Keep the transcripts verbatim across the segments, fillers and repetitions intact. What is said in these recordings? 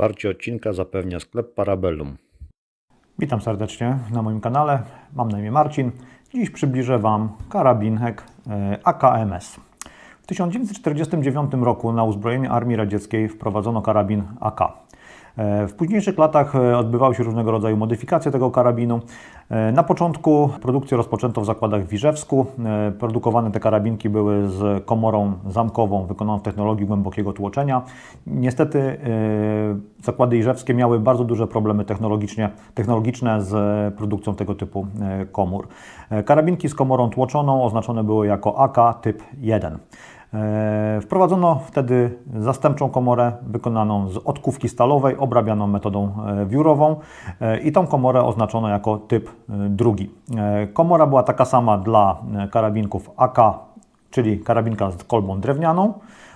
Wsparcie odcinka zapewnia sklep Parabellum. Witam serdecznie na moim kanale, mam na imię Marcin. Dziś przybliżę Wam karabinek A K M S. W tysiąc dziewięćset czterdziestym dziewiątym roku na uzbrojenie Armii Radzieckiej wprowadzono karabin A K. W późniejszych latach odbywały się różnego rodzaju modyfikacje tego karabinu. Na początku produkcję rozpoczęto w zakładach w Iżewsku. Produkowane te karabinki były z komorą zamkową wykonaną w technologii głębokiego tłoczenia. Niestety zakłady iżewskie miały bardzo duże problemy technologicznie, technologiczne z produkcją tego typu komór. Karabinki z komorą tłoczoną oznaczone były jako A K typ jeden. Wprowadzono wtedy zastępczą komorę wykonaną z odkówki stalowej, obrabianą metodą wiórową i tą komorę oznaczono jako typ drugi. Komora była taka sama dla karabinków A K, czyli karabinka z kolbą drewnianą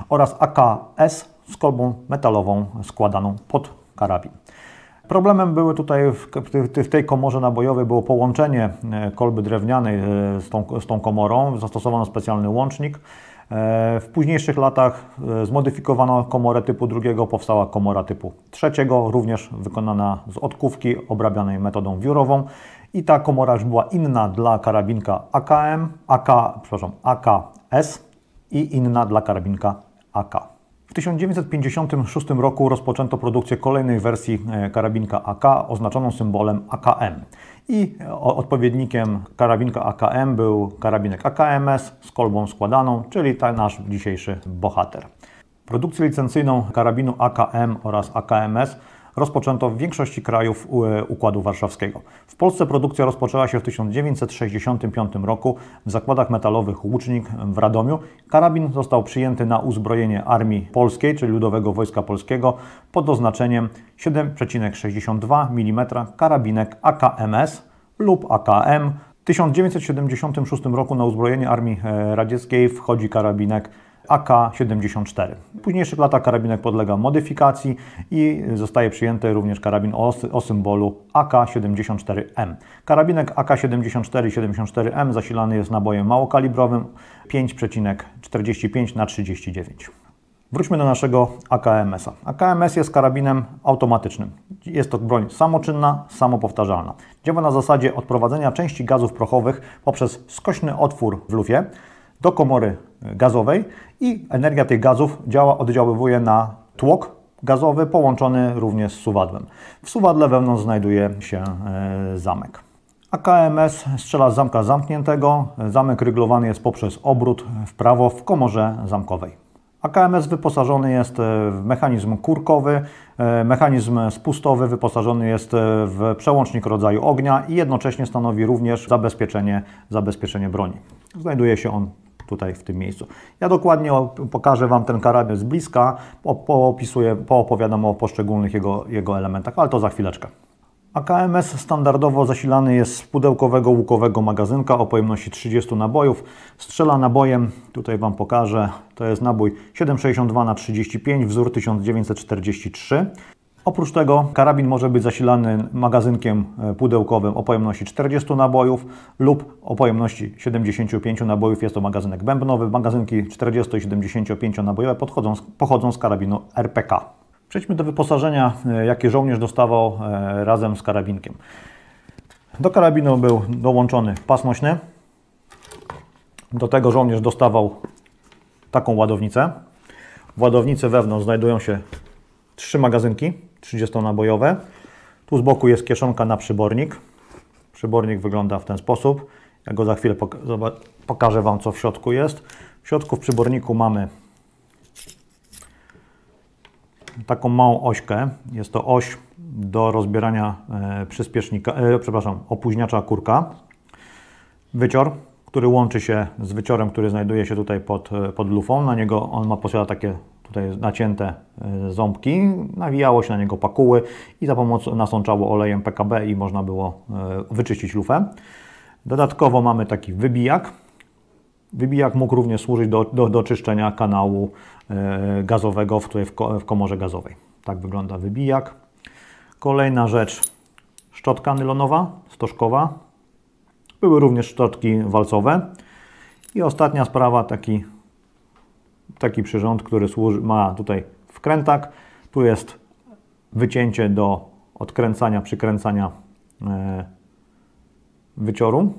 oraz A K S z kolbą metalową składaną pod karabin. Problemem były tutaj w tej komorze nabojowej było połączenie kolby drewnianej z tą, z tą komorą. Zastosowano specjalny łącznik. W późniejszych latach zmodyfikowano komorę typu drugiego, powstała komora typu trzeciego, również wykonana z odkówki, obrabianej metodą wiórową. I ta komora już była inna dla karabinka AKM, AK, przepraszam, A K S i inna dla karabinka A K. W tysiąc dziewięćset pięćdziesiątym szóstym roku rozpoczęto produkcję kolejnej wersji karabinka A K oznaczoną symbolem A K M. I odpowiednikiem karabinka A K M był karabinek A K M S z kolbą składaną, czyli ten nasz dzisiejszy bohater. Produkcję licencyjną karabinu A K M oraz A K M S rozpoczęto w większości krajów Układu Warszawskiego. W Polsce produkcja rozpoczęła się w tysiąc dziewięćset sześćdziesiątym piątym roku w zakładach metalowych Łucznik w Radomiu. Karabin został przyjęty na uzbrojenie Armii Polskiej, czyli Ludowego Wojska Polskiego pod oznaczeniem siedem przecinek sześćdziesiąt dwa milimetra karabinek A K M S lub A K M. W tysiąc dziewięćset siedemdziesiątym szóstym roku na uzbrojenie Armii Radzieckiej wchodzi karabinek A K siedemdziesiąt cztery. W późniejszych latach karabinek podlega modyfikacji i zostaje przyjęty również karabin o, o symbolu A K siedemdziesiąt cztery M. Karabinek A K siedemdziesiąt cztery i siedemdziesiąt cztery M zasilany jest nabojem małokalibrowym pięć przecinek czterdzieści pięć na trzydzieści dziewięć. Wróćmy do naszego A K M S-a. A K M S jest karabinem automatycznym. Jest to broń samoczynna, samopowtarzalna. Działa na zasadzie odprowadzenia części gazów prochowych poprzez skośny otwór w lufie do komory gazowej i energia tych gazów działa, oddziaływuje na tłok gazowy połączony również z suwadłem. W suwadle wewnątrz znajduje się zamek. A K M S strzela z zamka zamkniętego. Zamek ryglowany jest poprzez obrót w prawo w komorze zamkowej. A K M S wyposażony jest w mechanizm kurkowy, mechanizm spustowy, wyposażony jest w przełącznik rodzaju ognia i jednocześnie stanowi również zabezpieczenie, zabezpieczenie broni. Znajduje się on tutaj w tym miejscu. Ja dokładnie pokażę Wam ten karabin z bliska, opisuję, poopowiadam o poszczególnych jego, jego elementach, ale to za chwileczkę. A K M S standardowo zasilany jest z pudełkowego łukowego magazynka o pojemności trzydziestu nabojów. Strzela nabojem, tutaj Wam pokażę, to jest nabój siedem przecinek sześćdziesiąt dwa na trzydzieści pięć, wzór tysiąc dziewięćset czterdzieści trzy. Oprócz tego karabin może być zasilany magazynkiem pudełkowym o pojemności czterdziestu nabojów lub o pojemności siedemdziesięciu pięciu nabojów. Jest to magazynek bębnowy. Magazynki czterdziestu i siedemdziesięciu pięciu nabojowe podchodzą, pochodzą z karabinu R P K. Przejdźmy do wyposażenia, jakie żołnierz dostawał razem z karabinkiem. Do karabinu był dołączony pas nośny. Do tego żołnierz dostawał taką ładownicę. W ładownicy wewnątrz znajdują się trzy magazynki trzydziestonabojowe. Tu z boku jest kieszonka na przybornik. Przybornik wygląda w ten sposób. Ja go za chwilę pokażę Wam, co w środku jest. W środku w przyborniku mamy taką małą ośkę. Jest to oś do rozbierania przyspiesznika, e, przepraszam, opóźniacza kurka. Wycior, który łączy się z wyciorem, który znajduje się tutaj pod, pod lufą. Na niego on ma posiada takie tutaj nacięte ząbki, nawijało się na niego pakuły i za pomocą nasączało olejem P K B i można było wyczyścić lufę. Dodatkowo mamy taki wybijak. Wybijak mógł również służyć do, do, do czyszczenia kanału gazowego w, tutaj w komorze gazowej. Tak wygląda wybijak. Kolejna rzecz, szczotka nylonowa, stożkowa. Były również szczotki walcowe. I ostatnia sprawa, taki Taki przyrząd, który służy, ma tutaj wkrętak, tu jest wycięcie do odkręcania, przykręcania wycioru,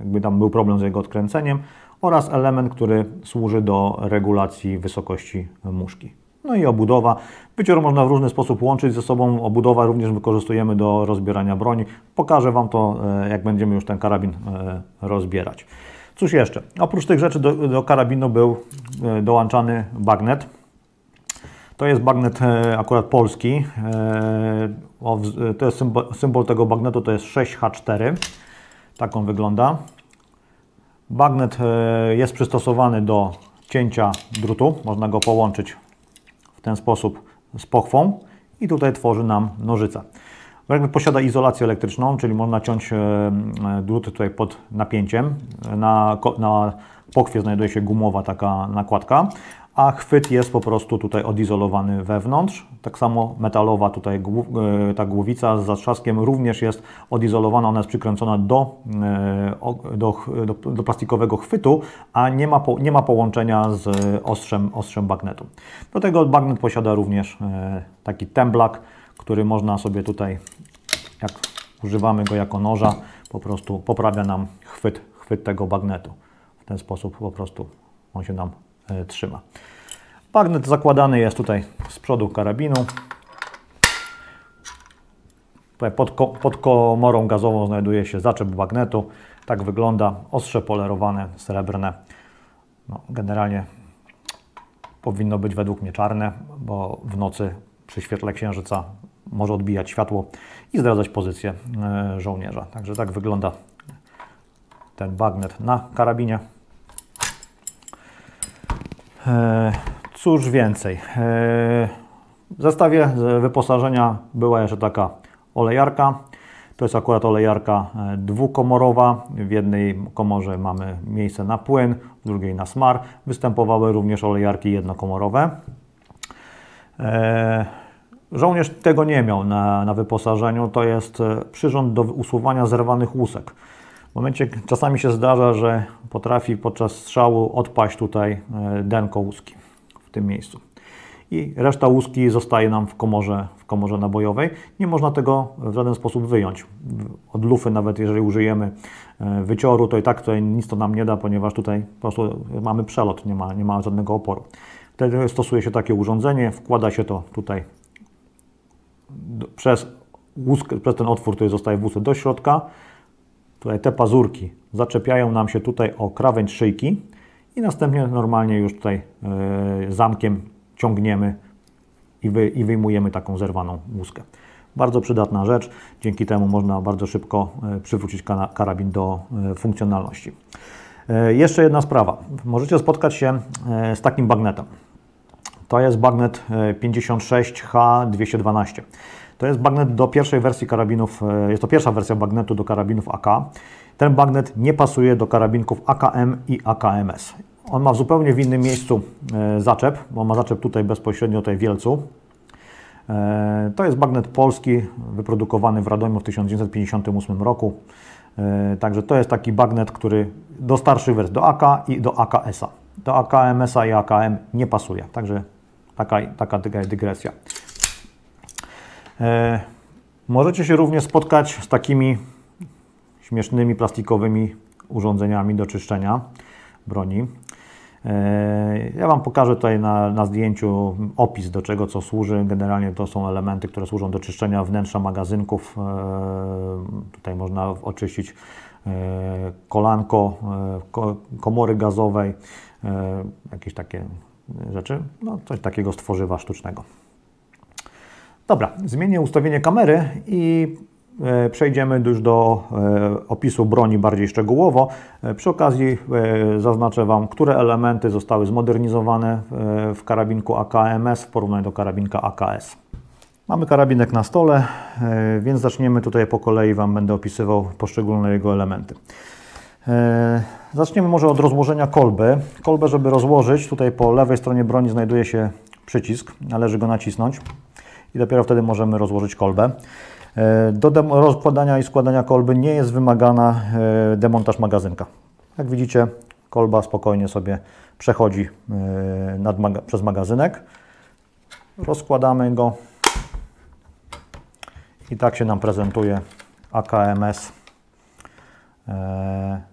jakby tam był problem z jego odkręceniem, oraz element, który służy do regulacji wysokości muszki. No i obudowa. Wycior można w różny sposób łączyć ze sobą. Obudowa również wykorzystujemy do rozbierania broni. Pokażę Wam to, jak będziemy już ten karabin rozbierać. Cóż jeszcze? Oprócz tych rzeczy do, do karabinu był dołączany bagnet. To jest bagnet akurat polski. To jest symbol, symbol tego bagnetu to jest sześć H cztery. Tak on wygląda. Bagnet jest przystosowany do cięcia drutu. Można go połączyć w ten sposób z pochwą i tutaj tworzy nam nożyca. Bagnet posiada izolację elektryczną, czyli można ciąć drut tutaj pod napięciem. Na, na pochwie znajduje się gumowa taka nakładka, a chwyt jest po prostu tutaj odizolowany wewnątrz. Tak samo metalowa tutaj ta głowica z zatrzaskiem również jest odizolowana, ona jest przykręcona do, do, do, do plastikowego chwytu, a nie ma, nie ma połączenia z ostrzem, ostrzem bagnetu. Do tego bagnet posiada również taki temblak, który można sobie tutaj, jak używamy go jako noża, po prostu poprawia nam chwyt, chwyt tego bagnetu. W ten sposób po prostu on się nam trzyma. Bagnet zakładany jest tutaj z przodu karabinu. Tutaj pod, ko pod komorą gazową znajduje się zaczep bagnetu. Tak wygląda. Ostrze polerowane, srebrne. No, generalnie powinno być według mnie czarne, bo w nocy przy świetle księżyca może odbijać światło i zdradzać pozycję żołnierza. Także tak wygląda ten bagnet na karabinie. Cóż więcej, w zestawie wyposażenia była jeszcze taka olejarka. To jest akurat olejarka dwukomorowa. W jednej komorze mamy miejsce na płyn, w drugiej na smar. Występowały również olejarki jednokomorowe. Żołnierz tego nie miał na, na wyposażeniu. To jest przyrząd do usuwania zerwanych łusek. W momencie czasami się zdarza, że potrafi podczas strzału odpaść tutaj denko łuski w tym miejscu. I reszta łuski zostaje nam w komorze, w komorze nabojowej. Nie można tego w żaden sposób wyjąć. Od lufy nawet jeżeli użyjemy wycioru, to i tak tutaj nic to nam nie da, ponieważ tutaj po prostu mamy przelot, nie ma, nie ma żadnego oporu. Wtedy stosuje się takie urządzenie, wkłada się to tutaj przez, łuskę, przez ten otwór, który zostaje w łusce do środka. Tutaj te pazurki zaczepiają nam się tutaj o krawędź szyjki i następnie normalnie już tutaj zamkiem ciągniemy i, wy, i wyjmujemy taką zerwaną łuskę. Bardzo przydatna rzecz, dzięki temu można bardzo szybko przywrócić karabin do funkcjonalności. Jeszcze jedna sprawa, możecie spotkać się z takim bagnetem. To jest bagnet pięćdziesiąt sześć H dwieście dwanaście. To jest bagnet do pierwszej wersji karabinów, jest to pierwsza wersja bagnetu do karabinów A K. Ten bagnet nie pasuje do karabinków A K M i A K M S. On ma w zupełnie w innym miejscu zaczep, bo ma zaczep tutaj bezpośrednio, tutaj w Wielcu. To jest bagnet polski, wyprodukowany w Radomiu w tysiąc dziewięćset pięćdziesiątym ósmym roku. Także to jest taki bagnet, który do starszych wersji, do A K i do A K S-a. Do A K M S-a i A K M nie pasuje, także taka, taka dygresja. Możecie się również spotkać z takimi śmiesznymi plastikowymi urządzeniami do czyszczenia broni. Ja Wam pokażę tutaj na, na zdjęciu opis, do czego co służy. Generalnie to są elementy, które służą do czyszczenia wnętrza magazynków. Tutaj można oczyścić kolanko komory gazowej, jakieś takie rzeczy, no coś takiego z tworzywa sztucznego. Dobra, zmienię ustawienie kamery i przejdziemy już do opisu broni bardziej szczegółowo. Przy okazji zaznaczę Wam, które elementy zostały zmodernizowane w karabinku A K M S w porównaniu do karabinka A K S. Mamy karabinek na stole, więc zaczniemy tutaj po kolei, Wam będę opisywał poszczególne jego elementy. Zaczniemy może od rozłożenia kolby. Kolbę, żeby rozłożyć, tutaj po lewej stronie broni znajduje się przycisk, należy go nacisnąć. I dopiero wtedy możemy rozłożyć kolbę. Do rozkładania i składania kolby nie jest wymagana demontaż magazynka. Jak widzicie, kolba spokojnie sobie przechodzi nad maga- przez magazynek. Rozkładamy go I tak się nam prezentuje A K M S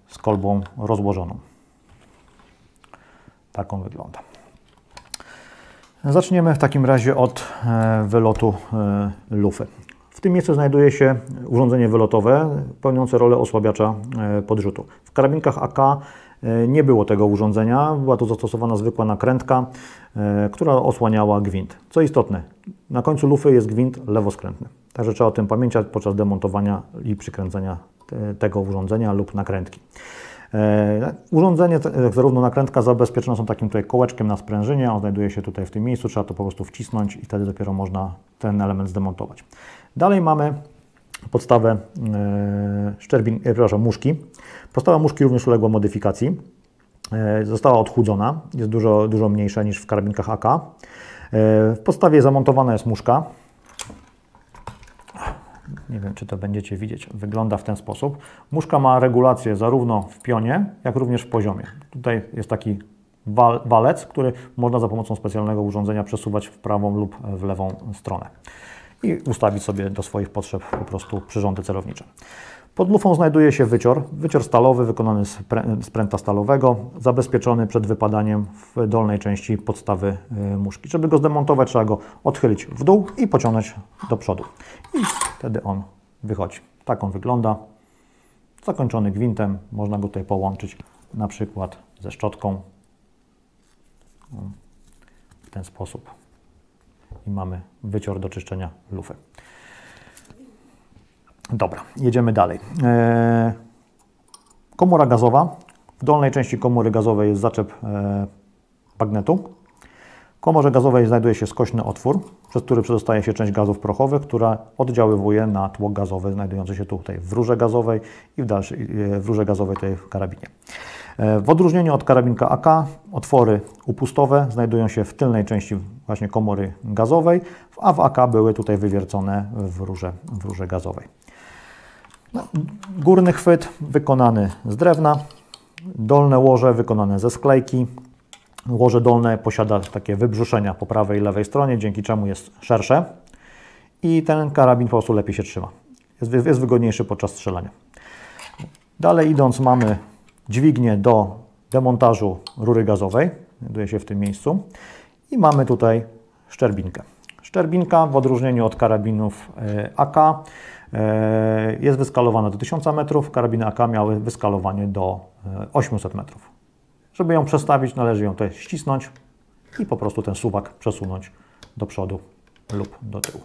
z kolbą rozłożoną. Tak on wygląda. Zaczniemy w takim razie od wylotu lufy. W tym miejscu znajduje się urządzenie wylotowe pełniące rolę osłabiacza podrzutu. W karabinkach A K nie było tego urządzenia, była tu zastosowana zwykła nakrętka, która osłaniała gwint. Co istotne, na końcu lufy jest gwint lewoskrętny. Także trzeba o tym pamiętać podczas demontowania i przykręcenia tego urządzenia lub nakrętki. Urządzenie, zarówno nakrętka, zabezpieczone są takim tutaj kołeczkiem na sprężynie, on znajduje się tutaj w tym miejscu, trzeba to po prostu wcisnąć i wtedy dopiero można ten element zdemontować. Dalej mamy podstawę szczerbin, przepraszam, muszki. Podstawa muszki również uległa modyfikacji, została odchudzona, jest dużo, dużo mniejsza niż w karabinkach A K. W podstawie zamontowana jest muszka. Nie wiem, czy to będziecie widzieć, wygląda w ten sposób. Muszka ma regulację zarówno w pionie, jak również w poziomie. Tutaj jest taki walec, który można za pomocą specjalnego urządzenia przesuwać w prawą lub w lewą stronę i ustawić sobie do swoich potrzeb po prostu przyrządy celownicze. Pod lufą znajduje się wycior, wycior stalowy wykonany z pręta stalowego, zabezpieczony przed wypadaniem w dolnej części podstawy muszki. Żeby go zdemontować, trzeba go odchylić w dół i pociągnąć do przodu. I wtedy on wychodzi. Tak on wygląda, zakończony gwintem. Można go tutaj połączyć na przykład ze szczotką. W ten sposób. I mamy wycior do czyszczenia lufy. Dobra, jedziemy dalej. Komora gazowa. W dolnej części komory gazowej jest zaczep bagnetu. W komorze gazowej znajduje się skośny otwór, przez który przedostaje się część gazów prochowych, która oddziaływuje na tło gazowe znajdujące się tutaj w rurze gazowej i w, dalszej, w rurze gazowej tej w karabinie. W odróżnieniu od karabinka A K otwory upustowe znajdują się w tylnej części właśnie komory gazowej, a w A K były tutaj wywiercone w rurze, w rurze gazowej. Górny chwyt wykonany z drewna, dolne łoże wykonane ze sklejki. Łoże dolne posiada takie wybrzuszenia po prawej i lewej stronie, dzięki czemu jest szersze i ten karabin po prostu lepiej się trzyma. Jest, jest wygodniejszy podczas strzelania. Dalej idąc mamy dźwignię do demontażu rury gazowej, znajduje się w tym miejscu i mamy tutaj szczerbinkę. Szczerbinka w odróżnieniu od karabinów A K jest wyskalowana do tysiąca metrów, karabiny A K miały wyskalowanie do ośmiuset metrów. Żeby ją przestawić, należy ją tutaj ścisnąć i po prostu ten suwak przesunąć do przodu lub do tyłu.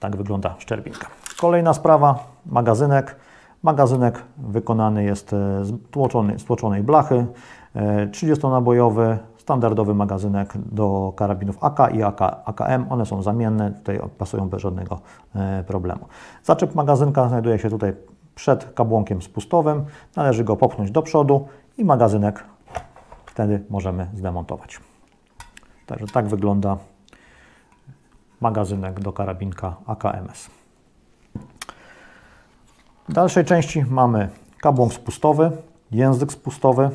Tak wygląda szczerbinka. Kolejna sprawa, magazynek. Magazynek wykonany jest z tłoczonej, z tłoczonej blachy, trzydziestonabojowy, standardowy magazynek do karabinów A K i A K M. One są zamienne, tutaj pasują bez żadnego problemu. Zaczep magazynka znajduje się tutaj przed kabłonkiem spustowym. Należy go popchnąć do przodu i magazynek wtedy możemy zdemontować. Także tak wygląda magazynek do karabinka A K M S. W dalszej części mamy kabłąk spustowy, język spustowy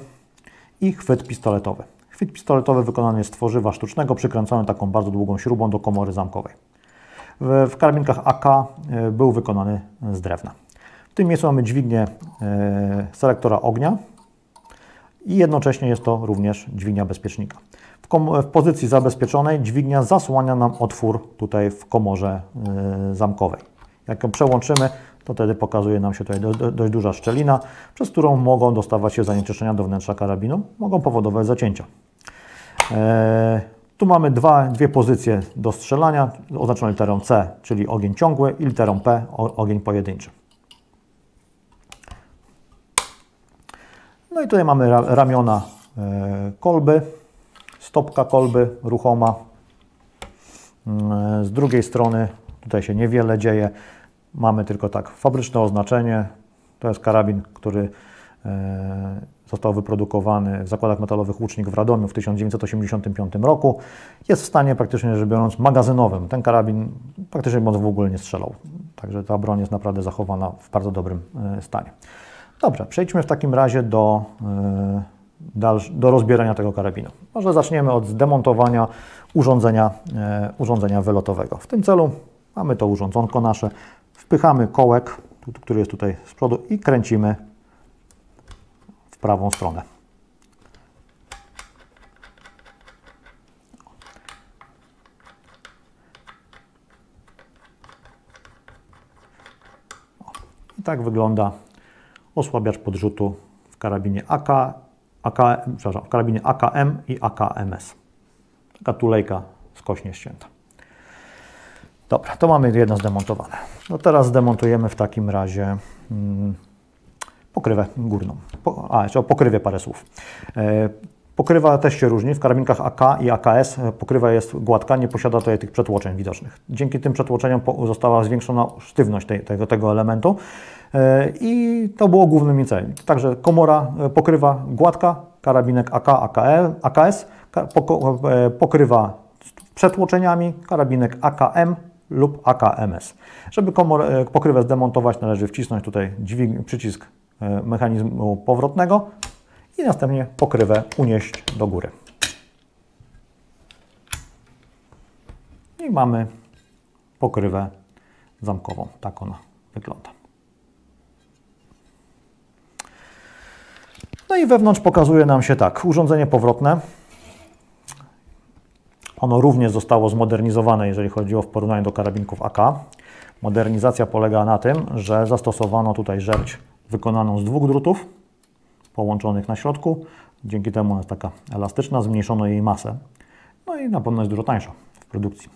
i chwyt pistoletowy. Chwyt pistoletowy wykonany jest z tworzywa sztucznego, przykręcony taką bardzo długą śrubą do komory zamkowej. W karabinkach A K był wykonany z drewna. W tym miejscu mamy dźwignię selektora ognia i jednocześnie jest to również dźwignia bezpiecznika. W pozycji zabezpieczonej dźwignia zasłania nam otwór tutaj w komorze zamkowej. Jak ją przełączymy, to wtedy pokazuje nam się tutaj dość duża szczelina, przez którą mogą dostawać się zanieczyszczenia do wnętrza karabinu, mogą powodować zacięcia. Eee, tu mamy dwa, dwie pozycje do strzelania, oznaczone literą C, czyli ogień ciągły i literą P, ogień pojedynczy. No i tutaj mamy ramiona kolby, stopka kolby ruchoma. Z drugiej strony tutaj się niewiele dzieje. Mamy tylko tak fabryczne oznaczenie. To jest karabin, który został wyprodukowany w zakładach metalowych Łucznik w Radomiu w tysiąc dziewięćset osiemdziesiątym piątym roku. Jest w stanie praktycznie rzecz biorąc magazynowym. Ten karabin praktycznie w ogóle nie strzelał. Także ta broń jest naprawdę zachowana w bardzo dobrym stanie. Dobrze, przejdźmy w takim razie do, do rozbierania tego karabinu. Może zaczniemy od zdemontowania urządzenia, urządzenia wylotowego. W tym celu Mamy to urządzonko nasze, wpychamy kołek, który jest tutaj z przodu i kręcimy w prawą stronę. I tak wygląda osłabiacz podrzutu w karabinie AK, AK, przepraszam, w karabinie A K M i A K M S. Taka tulejka skośnie ścięta. Dobra, to mamy jedno zdemontowane. No teraz zdemontujemy w takim razie hmm, pokrywę górną. Po, a, jeszcze o pokrywie parę słów. E, pokrywa też się różni. W karabinkach A K i A K S pokrywa jest gładka, nie posiada tutaj tych przetłoczeń widocznych. Dzięki tym przetłoczeniom po, została zwiększona sztywność tej, tego, tego elementu e, i to było głównym celem. Także komora, e, pokrywa gładka, karabinek AK, AKL, AKS ka, poko, e, pokrywa przetłoczeniami, karabinek A K M lub A K M S. Żeby komor, pokrywę zdemontować, należy wcisnąć tutaj dźwig, przycisk mechanizmu powrotnego i następnie pokrywę unieść do góry. I mamy pokrywę zamkową. Tak ona wygląda. No i wewnątrz pokazuje nam się tak. Urządzenie powrotne. Ono również zostało zmodernizowane, jeżeli chodziło w porównaniu do karabinków A K. Modernizacja polega na tym, że zastosowano tutaj żerć wykonaną z dwóch drutów połączonych na środku. Dzięki temu ona jest taka elastyczna, zmniejszono jej masę. No i na pewno jest dużo tańsza w produkcji.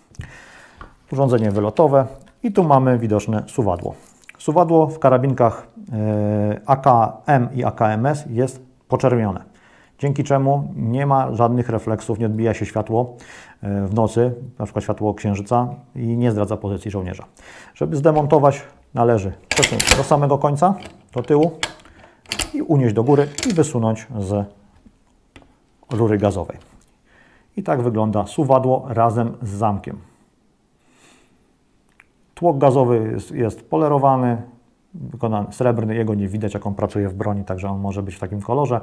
Urządzenie wylotowe i tu mamy widoczne suwadło. Suwadło w karabinkach A K M i A K M S jest poczerwione. Dzięki czemu nie ma żadnych refleksów, nie odbija się światło w nocy, na przykład światło księżyca i nie zdradza pozycji żołnierza. Żeby zdemontować, należy przesunąć do samego końca, do tyłu i unieść do góry i wysunąć z rury gazowej. I tak wygląda suwadło razem z zamkiem. Tłok gazowy jest, jest polerowany. Wykonany srebrny, jego nie widać, jak on pracuje w broni, także on może być w takim kolorze.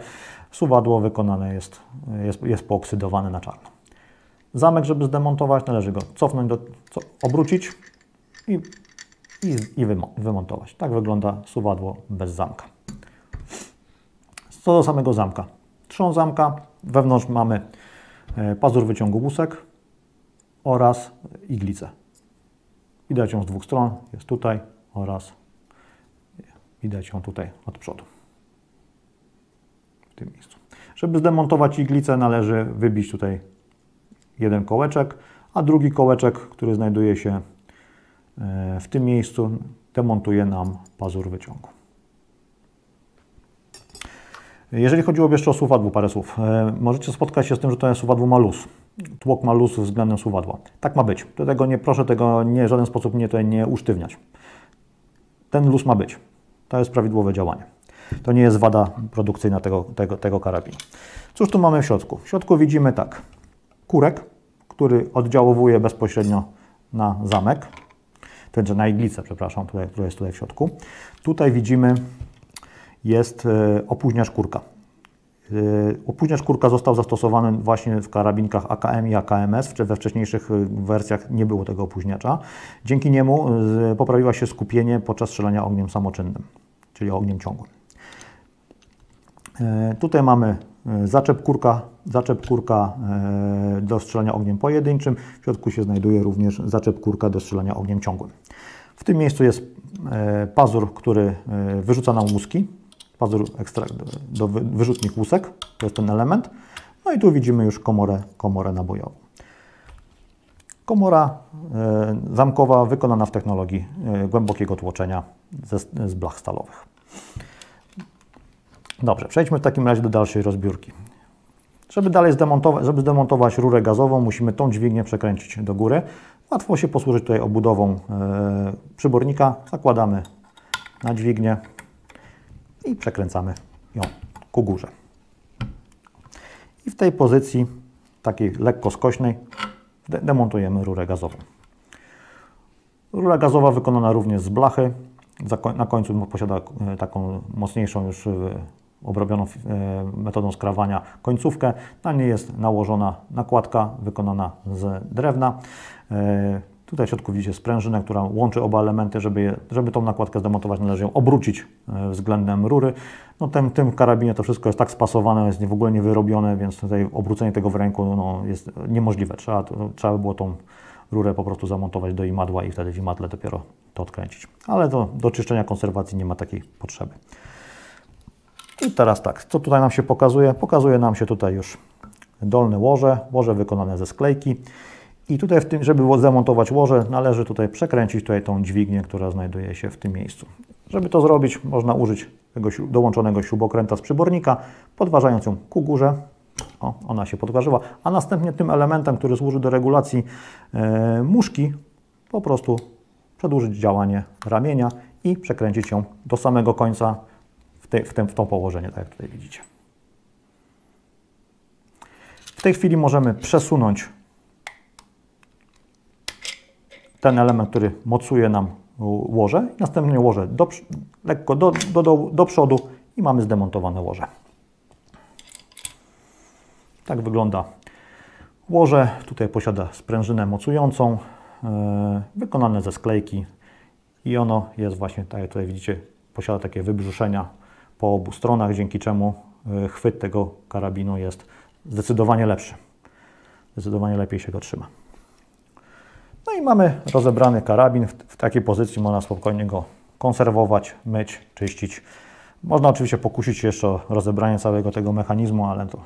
Suwadło wykonane jest, jest, jest pooksydowane na czarno. Zamek, żeby zdemontować, należy go cofnąć, do, co, obrócić i, i, i wymontować. Tak wygląda suwadło bez zamka. Co do samego zamka. Trzon zamka, wewnątrz mamy pazur wyciągu łusek oraz iglicę. Widać ją z dwóch stron, jest tutaj oraz widać ją tutaj od przodu, w tym miejscu. Żeby zdemontować iglicę, należy wybić tutaj jeden kołeczek, a drugi kołeczek, który znajduje się w tym miejscu, demontuje nam pazur wyciągu. Jeżeli chodziło jeszcze o suwadło, parę słów. Możecie spotkać się z tym, że to suwadło ma luz. Tłok ma luz względem suwadła. Tak ma być. Do tego nie proszę tego nie, w żaden sposób nie, tutaj nie usztywniać. Ten luz ma być. To jest prawidłowe działanie. To nie jest wada produkcyjna tego, tego, tego karabinu. Cóż tu mamy w środku? W środku widzimy tak. Kurek, który oddziałowuje bezpośrednio na zamek. Tęże na iglicę, przepraszam, tutaj, która jest tutaj w środku. Tutaj widzimy, jest opóźniacz kurka. Opóźniacz kurka został zastosowany właśnie w karabinkach A K M i A K M S, we wcześniejszych wersjach nie było tego opóźniacza. Dzięki niemu poprawiła się skupienie podczas strzelania ogniem samoczynnym, czyli ogniem ciągłym. Tutaj mamy zaczep kurka, zaczep kurka do strzelania ogniem pojedynczym, w środku się znajduje również zaczep kurka do strzelania ogniem ciągłym. W tym miejscu jest pazur, który wyrzuca nam łuski. Pazur ekstrakt do wyrzutnych łusek, to jest ten element. No i tu widzimy już komorę, komorę nabojową. Komora y, zamkowa wykonana w technologii y, głębokiego tłoczenia ze, z blach stalowych. Dobrze, przejdźmy w takim razie do dalszej rozbiórki. Żeby dalej zdemontować, żeby zdemontować rurę gazową, musimy tą dźwignię przekręcić do góry. Łatwo się posłużyć tutaj obudową y, przybornika. Zakładamy na dźwignię i przekręcamy ją ku górze. I w tej pozycji, takiej lekko skośnej, demontujemy rurę gazową. Rura gazowa wykonana również z blachy. Na końcu posiada taką mocniejszą, już obrobioną metodą skrawania końcówkę. Na niej jest nałożona nakładka wykonana z drewna. Tutaj w środku widzicie sprężynę, która łączy oba elementy, żeby, je, żeby tą nakładkę zdemontować, należy ją obrócić względem rury. No, tym, tym karabinie to wszystko jest tak spasowane, jest w ogóle niewyrobione, więc tutaj obrócenie tego w ręku no, jest niemożliwe. Trzeba, trzeba by było tą rurę po prostu zamontować do imadła i wtedy w imadle dopiero to odkręcić. Ale to, do czyszczenia konserwacji nie ma takiej potrzeby. I teraz tak, co tutaj nam się pokazuje? Pokazuje nam się tutaj już dolne łoże, łoże wykonane ze sklejki. I tutaj, w tym, żeby zamontować łoże, należy tutaj przekręcić tutaj tą dźwignię, która znajduje się w tym miejscu. Żeby to zrobić, można użyć tego dołączonego śrubokręta z przybornika, podważając ją ku górze. O, ona się podważyła. A następnie tym elementem, który służy do regulacji e, muszki, po prostu przedłużyć działanie ramienia i przekręcić ją do samego końca w, te, w, tym, w to położenie, tak jak tutaj widzicie. W tej chwili możemy przesunąć ten element, który mocuje nam łoże, następnie łoże do, lekko do, do, do, do przodu i mamy zdemontowane łoże. Tak wygląda łoże. Tutaj posiada sprężynę mocującą, yy, wykonane ze sklejki i ono jest właśnie, tak jak tutaj widzicie, posiada takie wybrzuszenia po obu stronach, dzięki czemu yy, chwyt tego karabinu jest zdecydowanie lepszy. Zdecydowanie lepiej się go trzyma. No i mamy rozebrany karabin. W, w takiej pozycji można spokojnie go konserwować, myć, czyścić. Można oczywiście pokusić się jeszcze o rozebranie całego tego mechanizmu, ale to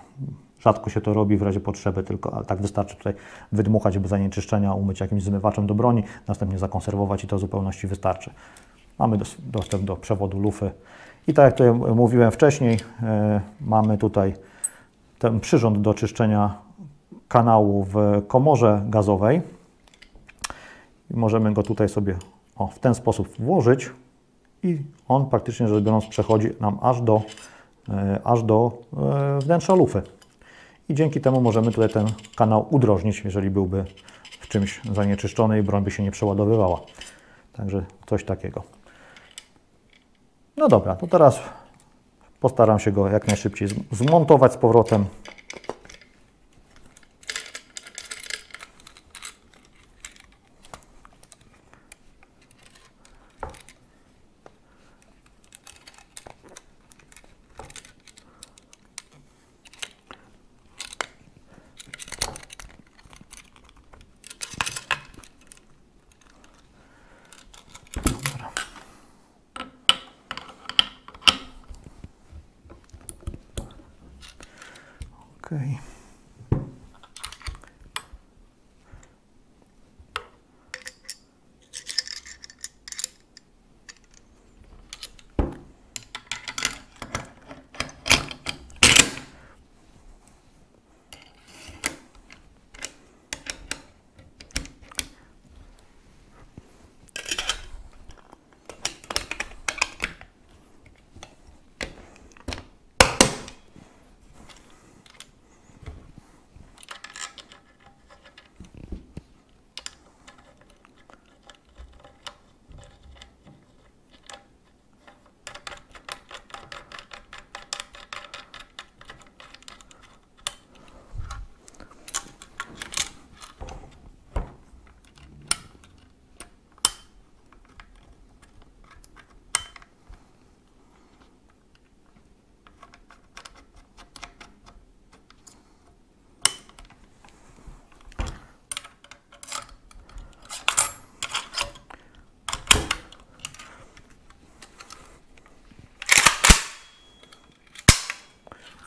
rzadko się to robi w razie potrzeby, tylko ale tak wystarczy tutaj wydmuchać bez zanieczyszczenia, umyć jakimś zmywaczem do broni, następnie zakonserwować i to w zupełności wystarczy. Mamy dostęp do przewodu lufy. I tak jak tutaj mówiłem wcześniej, yy, mamy tutaj ten przyrząd do czyszczenia kanału w komorze gazowej. I możemy go tutaj sobie o, w ten sposób włożyć i on praktycznie rzecz biorąc przechodzi nam aż do, e, aż do e, wnętrza lufy. I dzięki temu możemy tutaj ten kanał udrożnić, jeżeli byłby w czymś zanieczyszczony i broń by się nie przeładowywała. Także coś takiego. No dobra, to teraz postaram się go jak najszybciej zmontować z powrotem.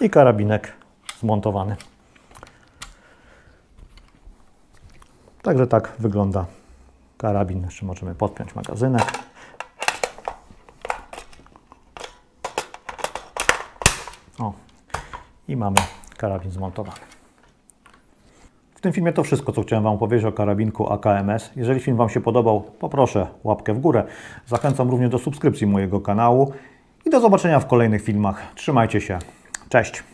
I karabinek zmontowany. Także tak wygląda karabin. Jeszcze możemy podpiąć magazynek. O, i mamy karabin zmontowany. W tym filmie to wszystko, co chciałem Wam opowiedzieć o karabinku A K M S. Jeżeli film Wam się podobał, poproszę łapkę w górę. Zachęcam również do subskrypcji mojego kanału i do zobaczenia w kolejnych filmach. Trzymajcie się. Cześć!